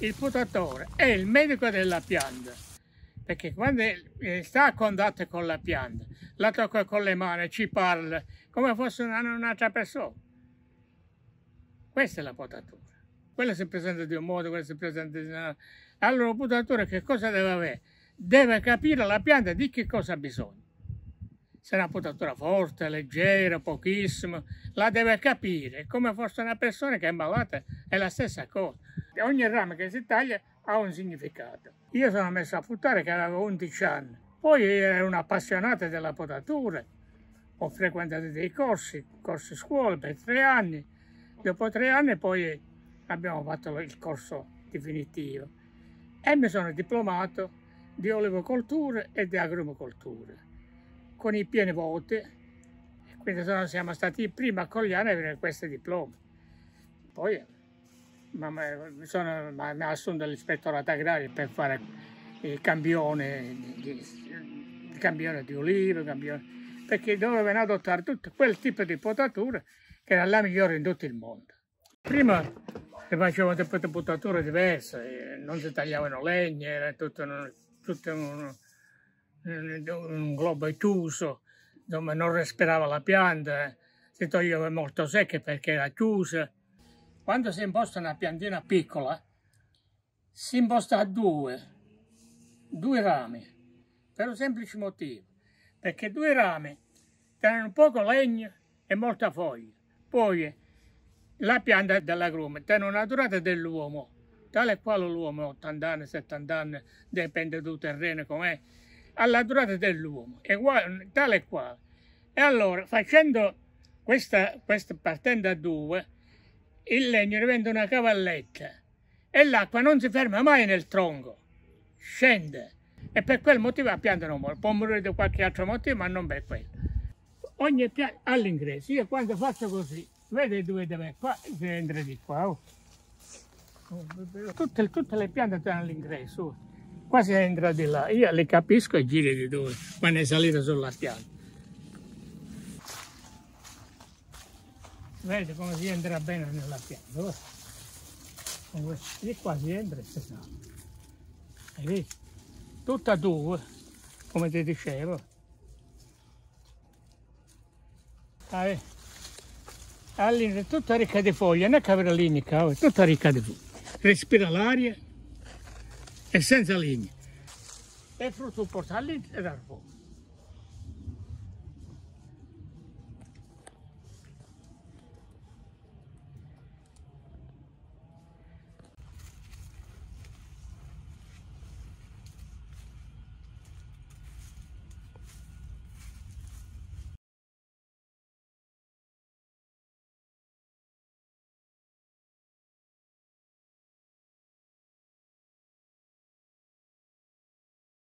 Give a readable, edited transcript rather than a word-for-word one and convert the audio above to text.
il potatore è il medico della pianta, perché quando sta a contatto con la pianta, la tocca con le mani, ci parla come fosse un'altra persona. Questa è la potatura. Quella si presenta di un modo, quella si presenta di un altro. Allora il potatore che cosa deve avere? Deve capire la pianta di che cosa ha bisogno. Se è una potatura forte, leggera, pochissima, la deve capire. Come fosse una persona che è malata, è la stessa cosa. Ogni ramo che si taglia ha un significato. Io sono messo a fruttare che avevo 11 anni. Poi ero un appassionato della potatura. Ho frequentato dei corsi scuola per 3 anni. Dopo 3 anni poi abbiamo fatto il corso definitivo. E mi sono diplomato di olivocoltura e di agrumicoltura, con i pieni voti, quindi siamo stati i primi a Corigliano a avere questo diploma. Poi mi ha assunto l'ispettorato agrario per fare il campione di olivo, perché dovevano adottare tutto quel tipo di potatura che era la migliore in tutto il mondo. Prima facevano delle potature diverse, non si tagliavano legni, era tutto un globo chiuso, dove non respirava la pianta, si toglieva molto secca perché era chiusa. Quando si imposta una piantina piccola, si imposta a due rami, per un semplice motivo, perché 2 rami tengono poco legno e molta foglia. Poi la pianta dell'agrume tiene una durata dell'uomo, tale e quale l'uomo, 80 anni, 70 anni, dipende dal terreno com'è, alla durata dell'uomo, tale e quale. E allora, facendo questa partendo a 2, il legno diventa una cavalletta e l'acqua non si ferma mai nel tronco, scende. E per quel motivo la pianta non muore, può morire di qualche altro motivo, ma non per quello. Ogni pianta all'ingresso, io quando faccio così, vedete dove deve qua, si entra di qua. Oh. Tutte le piante sono all'ingresso. Oh. Qua si entra di là, io le capisco e giro di due, quando è salito sulla pianta. Vedete come si entra bene nella pianta? Di qua si entra e si sale. Tutta 2, come ti dicevo. All'interno è tutta ricca di foglie, non è caverlinica, è tutta ricca di foglie. Respira l'aria. E senza legno. E frutto portarli e dar fuoco.